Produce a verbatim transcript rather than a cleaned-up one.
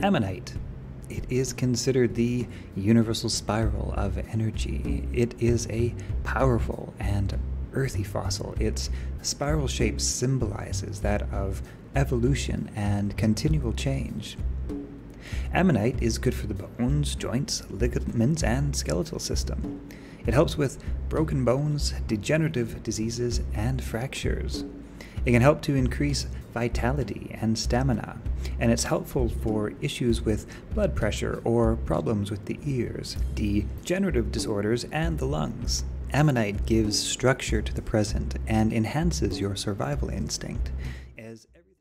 Ammonite. It is considered the universal spiral of energy. It is a powerful and earthy fossil. Its spiral shape symbolizes that of evolution and continual change. Ammonite is good for the bones, joints, ligaments, and skeletal system. It helps with broken bones, degenerative diseases, and fractures. It can help to increase vitality and stamina, and it's helpful for issues with blood pressure or problems with the ears, degenerative disorders, and the lungs. Ammonite gives structure to the present and enhances your survival instinct.